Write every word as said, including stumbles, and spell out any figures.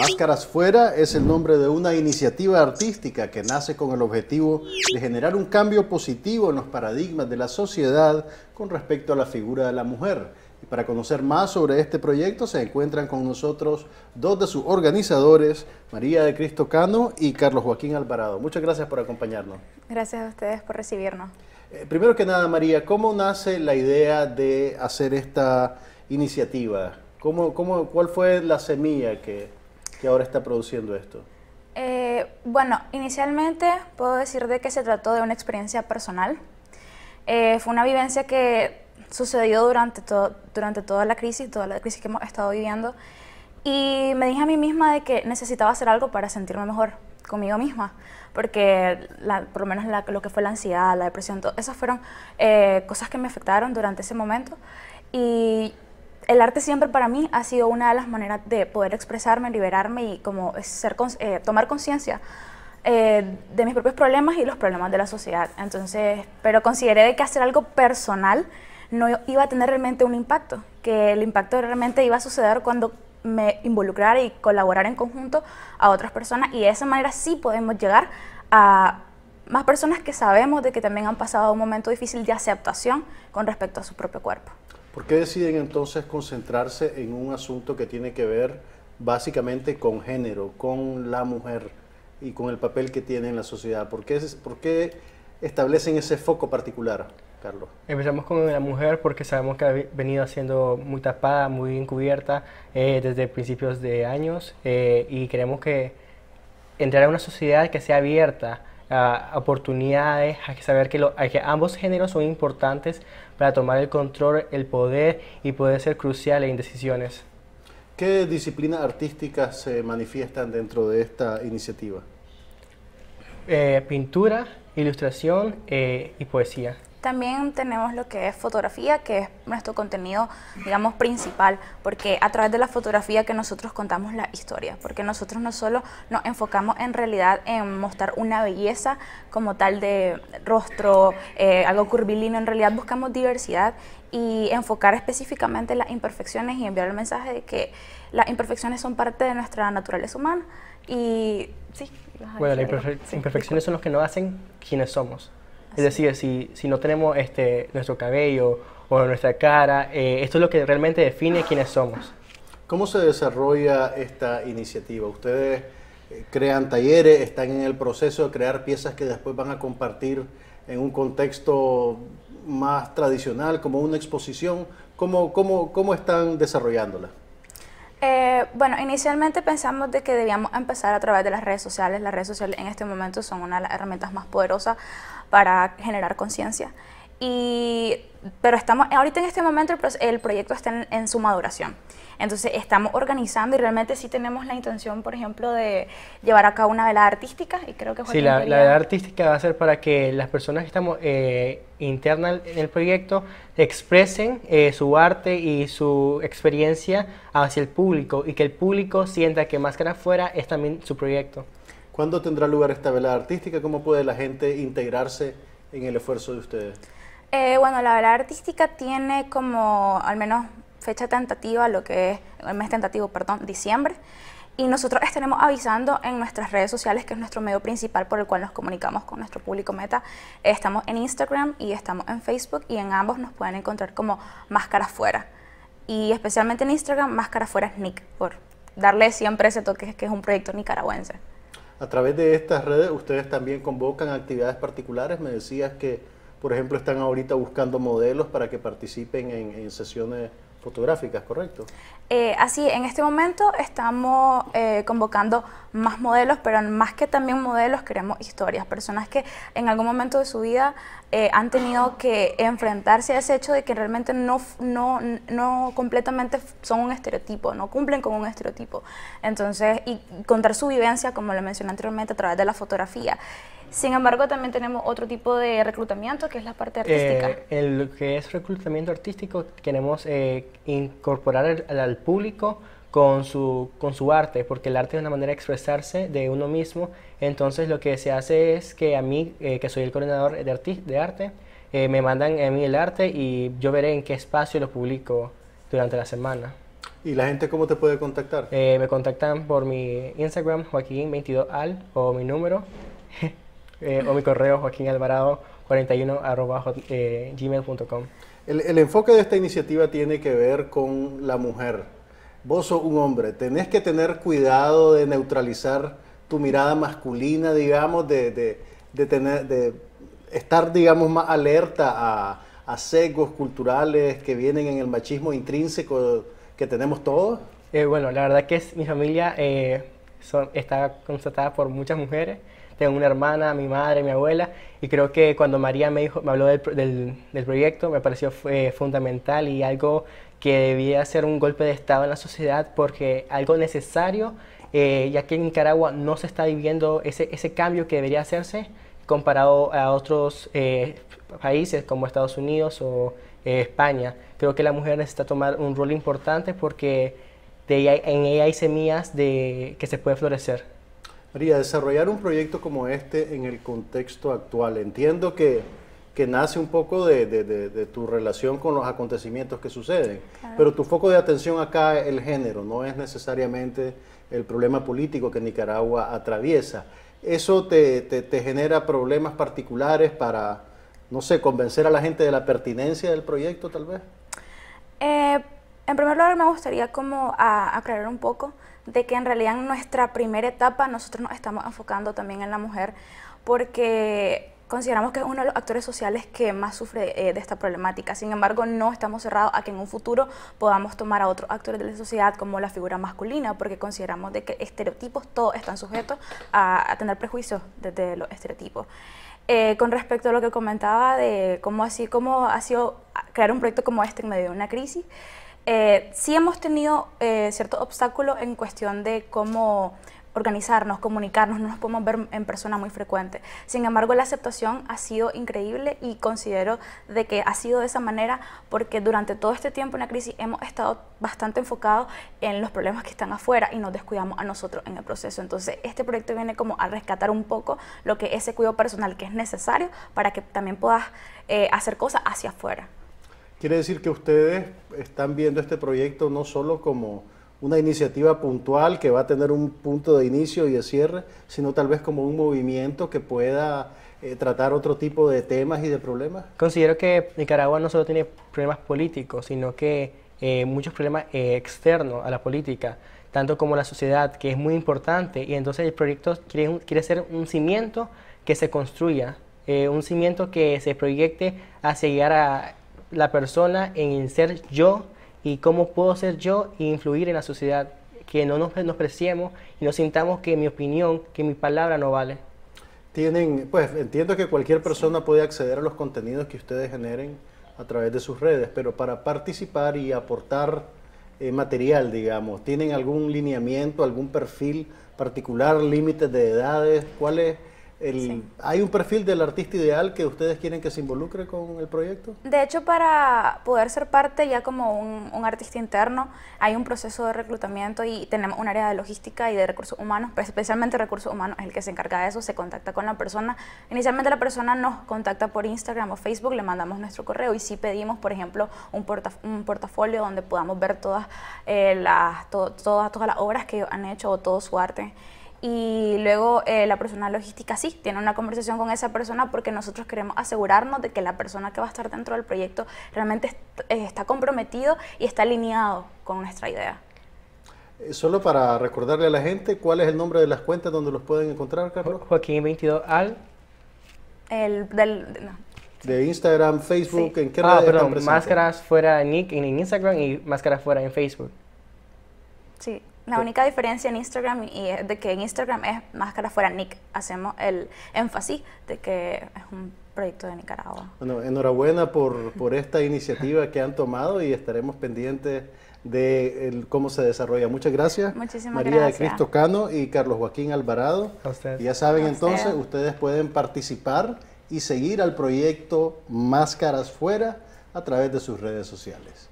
Máscaras Fuera es el nombre de una iniciativa artística que nace con el objetivo de generar un cambio positivo en los paradigmas de la sociedad con respecto a la figura de la mujer. Y para conocer más sobre este proyecto se encuentran con nosotros dos de sus organizadores, María de Cristo Cano y Carlos Joaquín Alvarado. Muchas gracias por acompañarnos. Gracias a ustedes por recibirnos. Eh, primero que nada, María, ¿cómo nace la idea de hacer esta iniciativa? ¿Cómo, cómo, ¿Cuál fue la semilla que... que ahora está produciendo esto? Eh, bueno, inicialmente puedo decir de que se trató de una experiencia personal. Eh, fue una vivencia que sucedió durante, to durante toda la crisis, toda la crisis que hemos estado viviendo, y me dije a mí misma de que necesitaba hacer algo para sentirme mejor conmigo misma, porque la, por lo menos la, lo que fue la ansiedad, la depresión, todo, esas fueron eh, cosas que me afectaron durante ese momento. Y el arte siempre para mí ha sido una de las maneras de poder expresarme, liberarme y como ser, eh, tomar conciencia eh, de mis propios problemas y los problemas de la sociedad. Entonces, pero consideré de que hacer algo personal no iba a tener realmente un impacto, que el impacto realmente iba a suceder cuando me involucrara y colaborara en conjunto a otras personas, y de esa manera sí podemos llegar a más personas que sabemos de que también han pasado un momento difícil de aceptación con respecto a su propio cuerpo. ¿Por qué deciden entonces concentrarse en un asunto que tiene que ver básicamente con género, con la mujer y con el papel que tiene en la sociedad? ¿Por qué, por qué establecen ese foco particular, Carlos? Empezamos con la mujer porque sabemos que ha venido siendo muy tapada, muy encubierta eh, desde principios de años, eh, y queremos que entrar a una sociedad que sea abierta a oportunidades, hay que saber que, lo, que ambos géneros son importantes para tomar el control, el poder y poder ser crucial en decisiones. ¿Qué disciplinas artísticas se manifiestan dentro de esta iniciativa? Eh, pintura, ilustración eh, y poesía. También tenemos lo que es fotografía, que es nuestro contenido, digamos, principal, porque a través de la fotografía que nosotros contamos la historia, porque nosotros no solo nos enfocamos en realidad en mostrar una belleza como tal de rostro, eh, algo curvilíneo, en realidad buscamos diversidad y enfocar específicamente las imperfecciones y enviar el mensaje de que las imperfecciones son parte de nuestra naturaleza humana. Y sí. Bueno, las imperfe sí, imperfecciones son los que nos hacen quienes somos. Es decir, si, si no tenemos este, nuestro cabello o nuestra cara, eh, esto es lo que realmente define quiénes somos. ¿Cómo se desarrolla esta iniciativa? Ustedes eh, crean talleres, están en el proceso de crear piezas que después van a compartir en un contexto más tradicional, como una exposición. ¿Cómo, cómo, cómo están desarrollándola? Eh, bueno, inicialmente pensamos de que debíamos empezar a través de las redes sociales. Las redes sociales en este momento son una de las herramientas más poderosas para generar conciencia. Y, pero estamos, ahorita en este momento el, el proyecto está en, en su maduración. Entonces estamos organizando y realmente sí tenemos la intención, por ejemplo, de llevar a cabo una velada artística. Y creo que sí, la, la velada artística va a ser para que las personas que estamos eh, internas en el proyecto expresen eh, su arte y su experiencia hacia el público, y que el público sienta que Máscaras Fuera es también su proyecto. ¿Cuándo tendrá lugar esta velada artística? ¿Cómo puede la gente integrarse en el esfuerzo de ustedes? Eh, bueno, la velada artística tiene como, al menos, fecha tentativa, lo que es el mes tentativo, perdón, diciembre. Y nosotros estaremos avisando en nuestras redes sociales, que es nuestro medio principal por el cual nos comunicamos con nuestro público meta. Estamos en Instagram y estamos en Facebook, y en ambos nos pueden encontrar como Máscaras Fuera. Y especialmente en Instagram, Máscaras Fuera Nic, por darle siempre ese toque que es un proyecto nicaragüense. A través de estas redes, ustedes también convocan actividades particulares. Me decías que, por ejemplo, están ahorita buscando modelos para que participen en, en sesiones fotográficas, ¿correcto? Eh, así, en este momento estamos eh, convocando más modelos, pero más que también modelos queremos historias, personas que en algún momento de su vida eh, han tenido que enfrentarse a ese hecho de que realmente no, no, no completamente son un estereotipo, no cumplen con un estereotipo. Entonces, y contar su vivencia, como lo mencioné anteriormente, a través de la fotografía. Sin embargo, también tenemos otro tipo de reclutamiento, que es la parte artística. Eh, en lo que es reclutamiento artístico, queremos eh, incorporar el, al público con su, con su arte, porque el arte es una manera de expresarse de uno mismo. Entonces, lo que se hace es que a mí, eh, que soy el coordinador de, arti de arte, eh, me mandan a mí el arte y yo veré en qué espacio lo publico durante la semana. ¿Y la gente cómo te puede contactar? Eh, me contactan por mi Instagram, Joaquín veintidós al, o mi número, eh, o mi correo, joaquín alvarado cuarenta y uno arroba gmail punto com. El, el enfoque de esta iniciativa tiene que ver con la mujer. Vos sos un hombre, tenés que tener cuidado de neutralizar tu mirada masculina, digamos, de, de, de, tener, de estar, digamos, más alerta a, a sesgos culturales que vienen en el machismo intrínseco que tenemos todos? Eh, bueno, la verdad que es, mi familia eh, son, está constatada por muchas mujeres. Tengo una hermana, mi madre, mi abuela, y creo que cuando María me, dijo, me habló del, del, del proyecto, me pareció eh, fundamental y algo que debía ser un golpe de estado en la sociedad, porque algo necesario, eh, ya que en Nicaragua no se está viviendo ese, ese cambio que debería hacerse comparado a otros eh, países como Estados Unidos o eh, España. Creo que la mujer necesita tomar un rol importante porque de ella, en ella hay semillas de, que se puede florecer. María, desarrollar un proyecto como este en el contexto actual, entiendo que, que nace un poco de, de, de, de tu relación con los acontecimientos que suceden, claro, pero tu foco de atención acá es el género, no es necesariamente el problema político que Nicaragua atraviesa. ¿Eso te, te, te genera problemas particulares para, no sé, convencer a la gente de la pertinencia del proyecto, tal vez? Eh, en primer lugar, me gustaría como a, aclarar un poco de que en realidad en nuestra primera etapa nosotros nos estamos enfocando también en la mujer porque consideramos que es uno de los actores sociales que más sufre eh, de esta problemática. Sin embargo, no estamos cerrados a que en un futuro podamos tomar a otros actores de la sociedad como la figura masculina, porque consideramos de que estereotipos todos están sujetos a, a tener prejuicios desde los estereotipos. Eh, con respecto a lo que comentaba de cómo, así, cómo ha sido crear un proyecto como este en medio de una crisis, eh, sí hemos tenido eh, ciertos obstáculos en cuestión de cómo organizarnos, comunicarnos, no nos podemos ver en persona muy frecuente. Sin embargo, la aceptación ha sido increíble y considero de que ha sido de esa manera porque durante todo este tiempo en la crisis hemos estado bastante enfocados en los problemas que están afuera y nos descuidamos a nosotros en el proceso. Entonces, este proyecto viene como a rescatar un poco lo que ese cuidado personal que es necesario para que también puedas eh, hacer cosas hacia afuera. Quiere decir que ustedes están viendo este proyecto no solo como una iniciativa puntual que va a tener un punto de inicio y de cierre, sino tal vez como un movimiento que pueda eh, tratar otro tipo de temas y de problemas. Considero que Nicaragua no solo tiene problemas políticos, sino que eh, muchos problemas eh, externos a la política, tanto como la sociedad, que es muy importante, y entonces el proyecto quiere, quiere ser un cimiento que se construya, eh, un cimiento que se proyecte hacia llegar a la persona en el ser yo, y cómo puedo ser yo e influir en la sociedad, que no nos menospreciemos y no sintamos que mi opinión, que mi palabra no vale. Tienen, pues entiendo que cualquier persona puede acceder a los contenidos que ustedes generen a través de sus redes, pero para participar y aportar eh, material, digamos, ¿tienen algún lineamiento, algún perfil particular, límites de edades? ¿Cuál es? El, sí. ¿Hay un perfil del artista ideal que ustedes quieren que se involucre con el proyecto? De hecho, para poder ser parte ya como un, un artista interno, hay un proceso de reclutamiento y tenemos un área de logística y de recursos humanos, pero especialmente recursos humanos es el que se encarga de eso, se contacta con la persona. Inicialmente la persona nos contacta por Instagram o Facebook, le mandamos nuestro correo y sí pedimos, por ejemplo, un, portaf un portafolio donde podamos ver todas, eh, las, to todas, todas las obras que han hecho o todo su arte. Y luego eh, la persona logística sí, tiene una conversación con esa persona porque nosotros queremos asegurarnos de que la persona que va a estar dentro del proyecto realmente est está comprometido y está alineado con nuestra idea. Solo para recordarle a la gente, ¿cuál es el nombre de las cuentas donde los pueden encontrar, Carlos? Joaquín veintidós al. El del... No. De Instagram, Facebook, sí. ¿En qué ah, perdón, están Máscaras Fuera en, en Instagram y Máscaras Fuera en Facebook. Sí. La única diferencia en Instagram y es de que en Instagram es Máscaras Fuera Nic. Hacemos el énfasis de que es un proyecto de Nicaragua. Bueno, enhorabuena por, por esta iniciativa que han tomado y estaremos pendientes de el, cómo se desarrolla. Muchas gracias. Muchísimas María gracias. María de Cristo Cano y Carlos Joaquín Alvarado. A usted. Y ya saben, a entonces, usted. ustedes pueden participar y seguir al proyecto Máscaras Fuera a través de sus redes sociales.